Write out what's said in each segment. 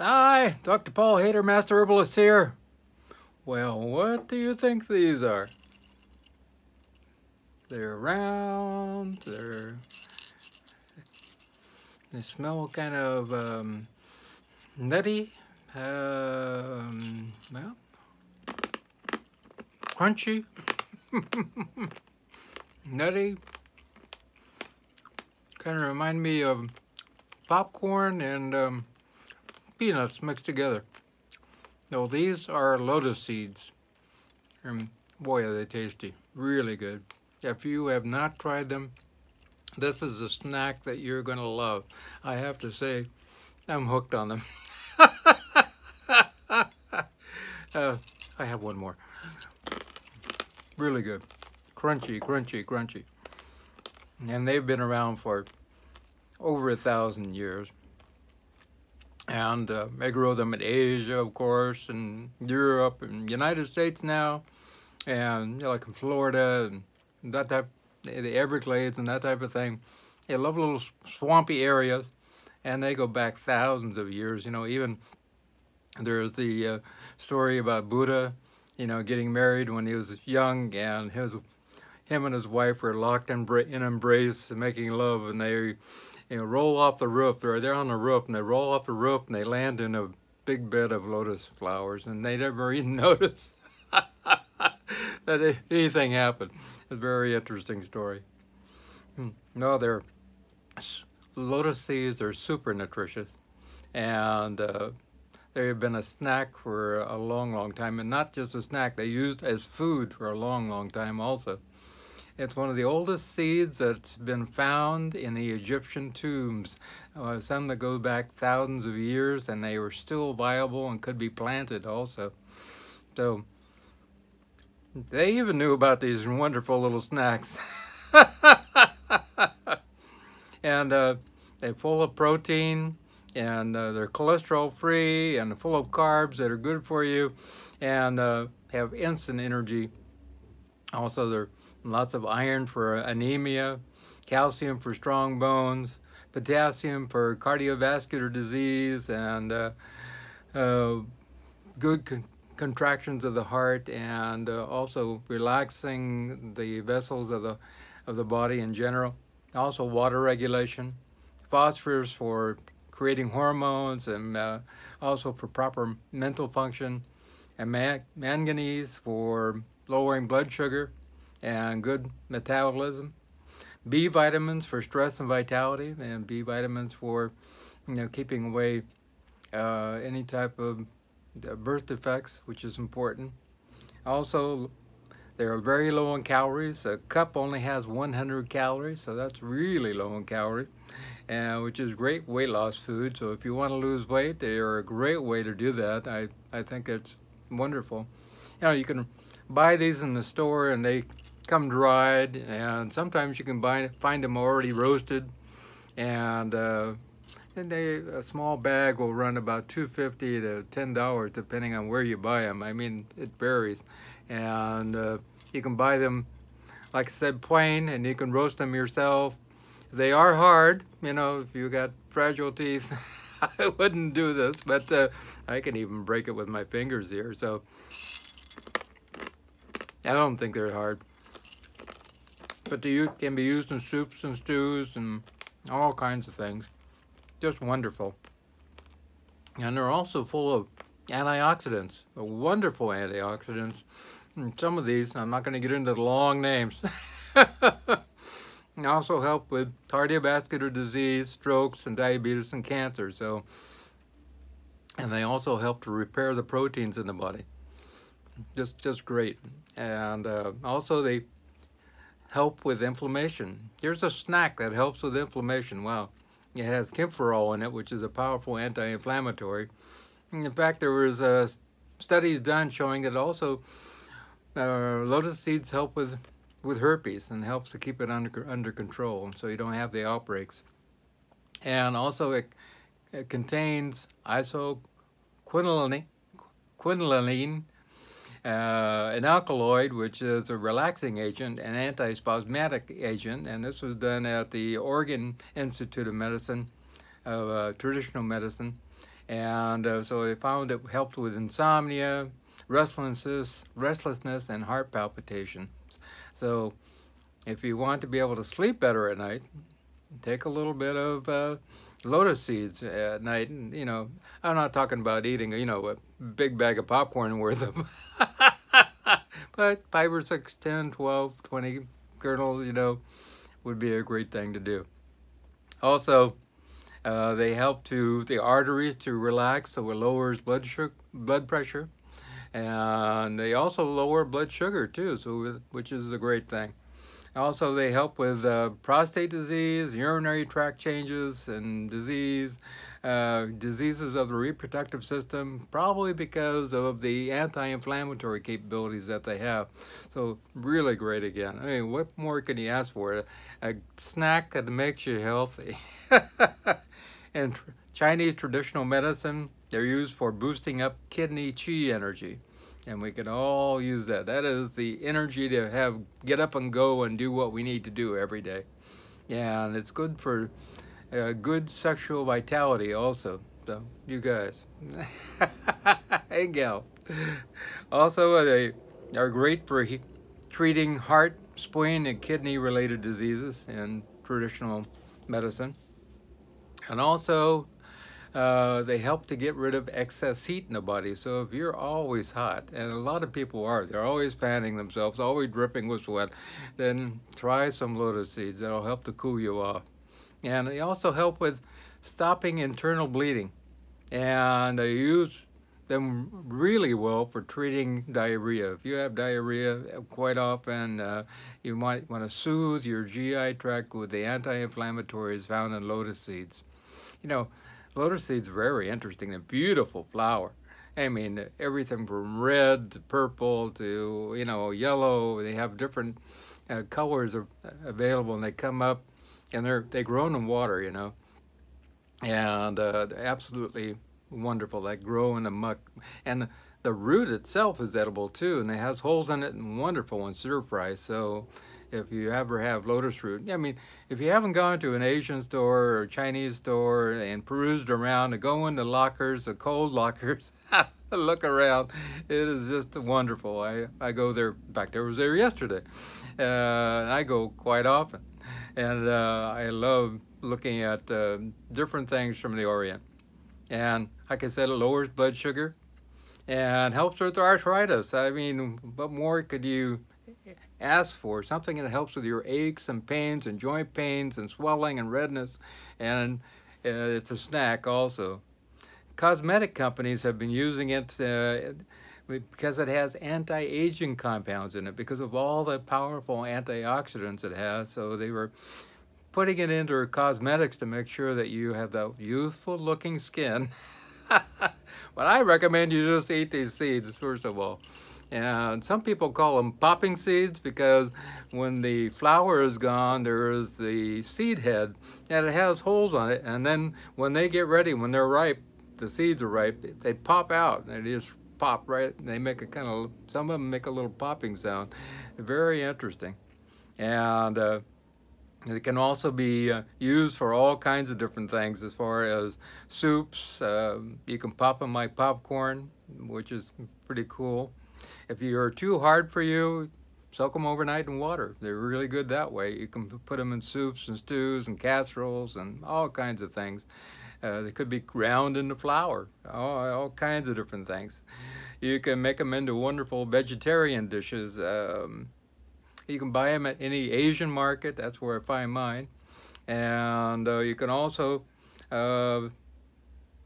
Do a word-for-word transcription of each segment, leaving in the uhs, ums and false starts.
Hi, Doctor Paul Haider, Master Herbalist here. Well, what do you think these are? They're round, they're... they smell kind of um, nutty, um, well, crunchy, nutty. Kind of remind me of popcorn and um, peanuts mixed together. No, these are lotus seeds. And boy, are they tasty. Really good. If you have not tried them, this is a snack that you're going to love. I have to say, I'm hooked on them. uh, I have one more. Really good. Crunchy, crunchy, crunchy. And they've been around for over a thousand years. And uh, they grow them in Asia, of course, and Europe, and United States now, and you know, like in Florida, and that type, the Everglades, and that type of thing. They love little swampy areas, and they go back thousands of years. You know, even there's the uh, story about Buddha, you know, getting married when he was young, and his, him and his wife were locked in an embrace, making love, and they. You know, roll off the roof. They're, they're on the roof, and they roll off the roof, and they land in a big bed of lotus flowers, and they never even notice that anything happened. It's a very interesting story. No, their lotus seeds are super nutritious, and uh, they've been a snack for a long, long time, and not just a snack. They used as food for a long, long time also. It's one of the oldest seeds that's been found in the Egyptian tombs. Uh, some that go back thousands of years, and they were still viable and could be planted also. So they even knew about these wonderful little snacks. And uh, they're full of protein, and uh, they're cholesterol-free, and full of carbs that are good for you, and uh, have instant energy. Also, they're lots of iron for anemia, calcium for strong bones, potassium for cardiovascular disease, and uh, uh, good con contractions of the heart, and uh, also relaxing the vessels of the, of the body in general. Also water regulation, phosphorus for creating hormones, and uh, also for proper mental function, and man manganese for lowering blood sugar and good metabolism, B vitamins for stress and vitality, and B vitamins for, you know, keeping away uh, any type of birth defects, which is important. Also, they're very low in calories. A cup only has one hundred calories, so that's really low in calories, and which is great weight loss food. So if you want to lose weight, they are a great way to do that. I, I think it's wonderful. You know, you can buy these in the store, and they come dried, and sometimes you can buy, find them already roasted, and uh, and they, a small bag will run about two fifty to ten dollars, depending on where you buy them. I mean, it varies, and uh, you can buy them, like I said, plain, and you can roast them yourself. They are hard, you know. If you got fragile teeth, I wouldn't do this, but uh, I can even break it with my fingers here. So I don't think they're hard, but they can be used in soups and stews and all kinds of things. Just wonderful. And they're also full of antioxidants, wonderful antioxidants. And some of these, I'm not going to get into the long names, and also help with cardiovascular disease, strokes, and diabetes and cancer. So, and they also help to repair the proteins in the body. Just, just great. And uh, also they help with inflammation. Here's a snack that helps with inflammation. Wow. It has kaempferol in it, which is a powerful anti-inflammatory. In fact, there was uh, studies done showing that also uh, lotus seeds help with, with herpes, and helps to keep it under, under control, so you don't have the outbreaks. And also it, it contains isoquinoline, quinoline, Uh, an alkaloid, which is a relaxing agent, an antispasmodic agent, and this was done at the Oregon Institute of Medicine, of uh, Traditional Medicine, And uh, so they found it helped with insomnia, restlessness, restlessness, and heart palpitations. So if you want to be able to sleep better at night, take a little bit of uh, lotus seeds at night. And, you know, I'm not talking about eating, you know, a big bag of popcorn worth of, but five or six, ten, twelve, twenty kernels, you know, would be a great thing to do. Also, uh, they help to the arteries to relax, so it lowers blood sugar, blood pressure, and they also lower blood sugar too, so which is a great thing. Also, they help with uh, prostate disease, urinary tract changes, and disease, uh, diseases of the reproductive system, probably because of the anti-inflammatory capabilities that they have. So really great again. I mean, what more can you ask for? A, a snack that makes you healthy. And tr Chinese traditional medicine, they're used for boosting up kidney qi energy. And we can all use that. That is the energy to have, get up and go and do what we need to do every day. And it's good for uh, good sexual vitality also. So you guys, hey gal. Also, they are great for he treating heart, spleen, and kidney-related diseases in traditional medicine. And also, Uh, they help to get rid of excess heat in the body. So if you're always hot, and a lot of people are, they're always fanning themselves, always dripping with sweat, then try some lotus seeds. That'll help to cool you off. And they also help with stopping internal bleeding. And they use them really well for treating diarrhea. If you have diarrhea quite often, uh, you might want to soothe your G I tract with the anti-inflammatories found in lotus seeds. You know, lotus seeds are very interesting and beautiful flower. I mean, everything from red to purple to, you know, yellow. They have different uh, colors are available, and they come up, and they're they grow in water, you know, and uh, they're absolutely wonderful. They grow in the muck, and the root itself is edible too, and it has holes in it, and wonderful in stir fry. So if you ever have lotus root, I mean, if you haven't gone to an Asian store or Chinese store and perused around, to go into lockers, the cold lockers, look around, it is just wonderful. I, I go there, in fact, I was there yesterday, uh, and I go quite often. And uh, I love looking at uh, different things from the Orient. And like I said, it lowers blood sugar and helps with arthritis. I mean, what more could you ask for? Something that helps with your aches and pains and joint pains and swelling and redness, and uh, it's a snack also. Cosmetic companies have been using it uh, because it has anti-aging compounds in it, because of all the powerful antioxidants it has. So they were putting it into cosmetics to make sure that you have that youthful looking skin. But I recommend you just eat these seeds first of all. And some people call them popping seeds, because when the flower is gone, there is the seed head, and it has holes on it. And then when they get ready, when they're ripe, the seeds are ripe, they pop out. They just pop right. They make a kind of, some of them make a little popping sound. Very interesting. And uh, it can also be uh, used for all kinds of different things, as far as soups. Uh, you can pop them like popcorn, which is pretty cool. If you're too hard for you, soak them overnight in water. They're really good that way. You can put them in soups and stews and casseroles and all kinds of things. Uh, they could be ground into flour, all, all kinds of different things. You can make them into wonderful vegetarian dishes. Um, you can buy them at any Asian market. That's where I find mine. And uh, you can also uh,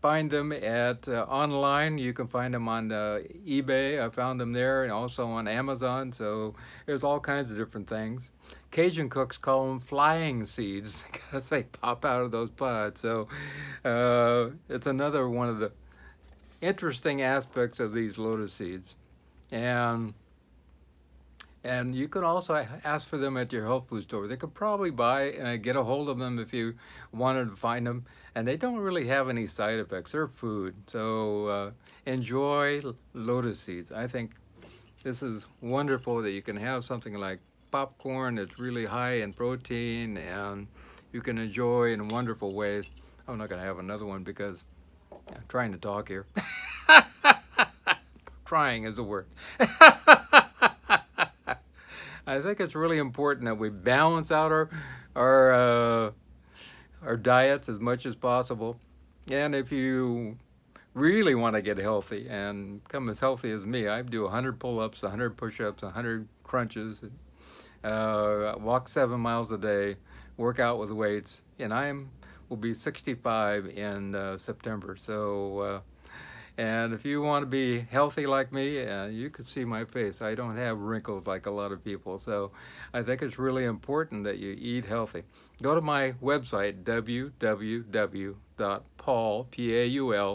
find them at uh, online. You can find them on uh, eBay. I found them there, and also on Amazon. So there's all kinds of different things. Cajun cooks call them flying seeds because they pop out of those pods. So uh, it's another one of the interesting aspects of these lotus seeds. And and you could also ask for them at your health food store. They could probably buy, uh, get a hold of them if you wanted to find them. And they don't really have any side effects. They're food. So uh, enjoy lotus seeds. I think this is wonderful that you can have something like popcorn that's really high in protein, and you can enjoy in wonderful ways. I'm not going to have another one because Yeah, trying to talk here. Trying is the word. I think it's really important that we balance out our our uh, our diets as much as possible. And if you really want to get healthy and become as healthy as me, I do one hundred pull-ups, one hundred push-ups, one hundred crunches, uh, walk seven miles a day, work out with weights, and I will be sixty-five in uh, September. So, uh, and if you want to be healthy like me, uh, you can see my face. I don't have wrinkles like a lot of people. So I think it's really important that you eat healthy. Go to my website, w w w dot paul haider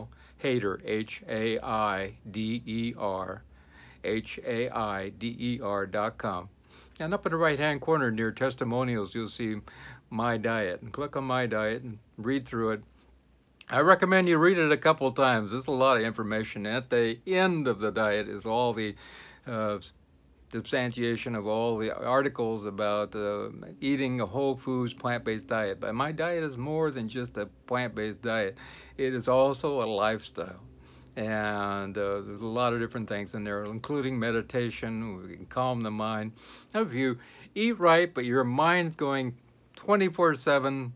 dot com. And up in the right-hand corner near testimonials, you'll see my diet. And click on my diet and read through it. I recommend you read it a couple of times. There's a lot of information. At the end of the diet is all the uh, substantiation of all the articles about uh, eating a whole foods, plant-based diet. But my diet is more than just a plant-based diet. It is also a lifestyle. And uh, there's a lot of different things in there, including meditation. We can calm the mind. If you eat right, but your mind's going twenty-four seven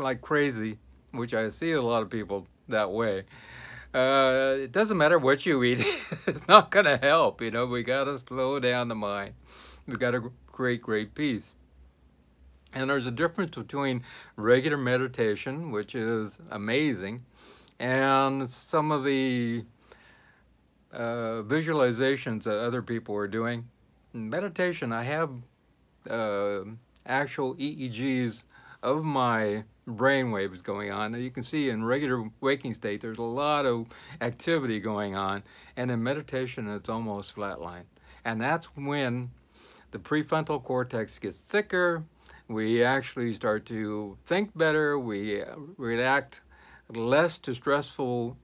like crazy, which I see a lot of people that way. Uh, it doesn't matter what you eat. It's not going to help. You know, we got to slow down the mind. We got to create great peace. And there's a difference between regular meditation, which is amazing, and some of the uh, visualizations that other people are doing. In meditation, I have uh, actual E E Gs of my brain waves going on. Now you can see in regular waking state there's a lot of activity going on, and in meditation it's almost flatline. And that's when the prefrontal cortex gets thicker. We actually start to think better. We react less to stressful,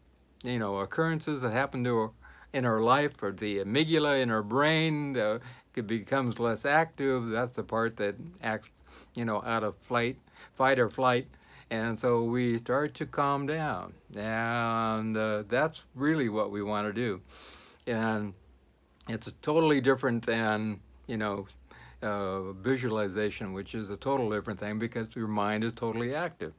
you know, occurrences that happen to our, in our life, or the amygdala in our brain the, it becomes less active. That's the part that acts, you know, out of flight, fight or flight. And so we start to calm down. And uh, that's really what we want to do. And it's totally different than, you know, uh, visualization, which is a total different thing because your mind is totally active.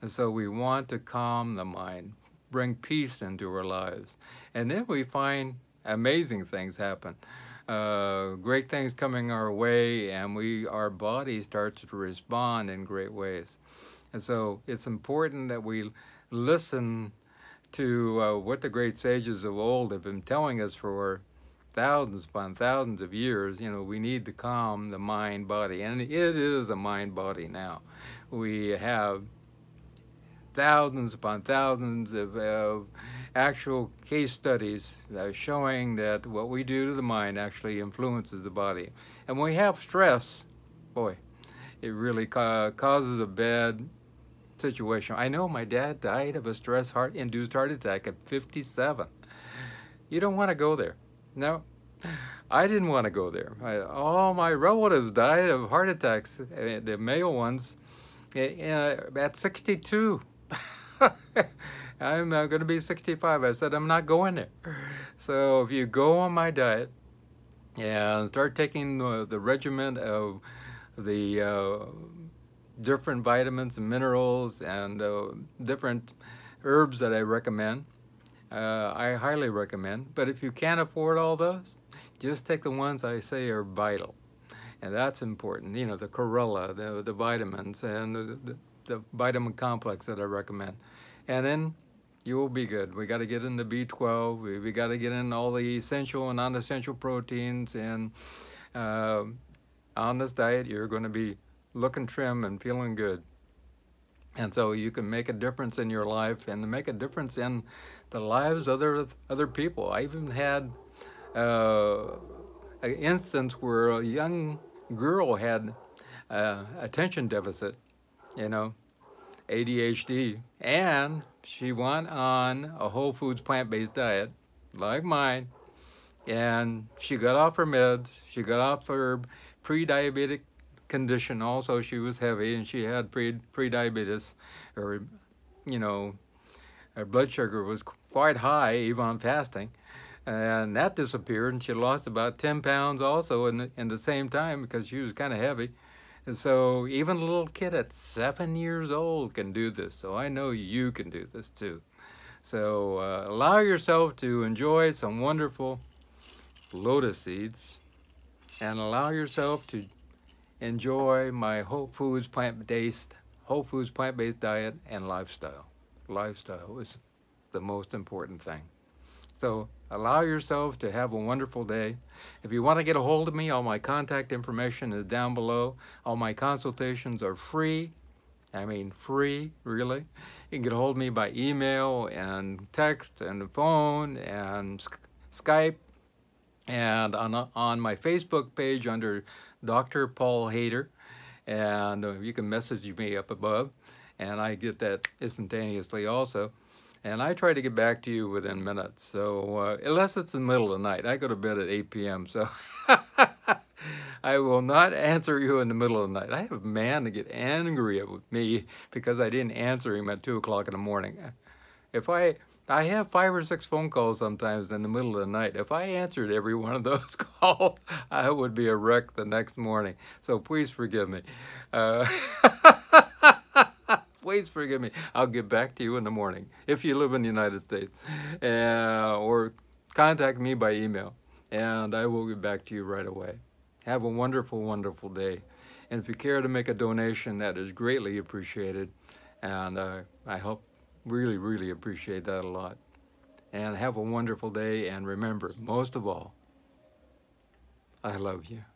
And so we want to calm the mind, bring peace into our lives. And then we find amazing things happen. Uh, great things coming our way, and we, our body starts to respond in great ways. And so it's important that we listen to uh, what the great sages of old have been telling us for thousands upon thousands of years. You know, we need to calm the mind body, and it is a mind body now. We have thousands upon thousands of, of actual case studies uh, showing that what we do to the mind actually influences the body. And when we have stress, boy, it really ca causes a bad situation. I know my dad died of a stress heart-induced heart attack at fifty-seven. You don't want to go there. No, I didn't want to go there. I, all my relatives died of heart attacks, the male ones, at sixty-two. I'm going to be sixty-five. I said, I'm not going there. So if you go on my diet and start taking the, the regimen of the uh, different vitamins and minerals and uh, different herbs that I recommend, uh, I highly recommend. But if you can't afford all those, just take the ones I say are vital. And that's important. You know, the chlorella, the, the vitamins, and the, the, the vitamin complex that I recommend. And then you will be good. We got to get in the B twelve. We, we got to get in all the essential and non-essential proteins. And uh, on this diet, you're going to be looking trim and feeling good. And so you can make a difference in your life and make a difference in the lives of other, other people. I even had uh, an instance where a young girl had uh, attention deficit, you know, A D H D, and she went on a whole foods plant-based diet like mine, and she got off her meds, she got off her pre-diabetic condition. Also, she was heavy and she had pre pre-diabetes, or, you know, Her blood sugar was quite high even on fasting, and that disappeared, and she lost about ten pounds also in the, in the same time, because she was kind of heavy. And so even a little kid at seven years old can do this. So I know you can do this too. So uh, allow yourself to enjoy some wonderful lotus seeds, and allow yourself to enjoy my whole foods plant-based whole foods plant-based diet and lifestyle. Lifestyle is the most important thing. So allow yourself to have a wonderful day. If you want to get a hold of me, all my contact information is down below. All my consultations are free. I mean free, really. You can get a hold of me by email and text and phone and Skype, and on, on my Facebook page under Doctor Paul Haider. And you can message me up above, and I get that instantaneously also. And I try to get back to you within minutes. So uh, unless it's the middle of the night, I go to bed at eight p m So I will not answer you in the middle of the night. I have a man to get angry at me because I didn't answer him at two o'clock in the morning. If I, I have five or six phone calls sometimes in the middle of the night. If I answered every one of those calls, I would be a wreck the next morning. So please forgive me. Uh, Please forgive me. I'll get back to you in the morning if you live in the United States, uh, or contact me by email, and I will get back to you right away. Have a wonderful, wonderful day. And if you care to make a donation, that is greatly appreciated, and uh, I hope really, really appreciate that a lot. And have a wonderful day, and remember, most of all, I love you.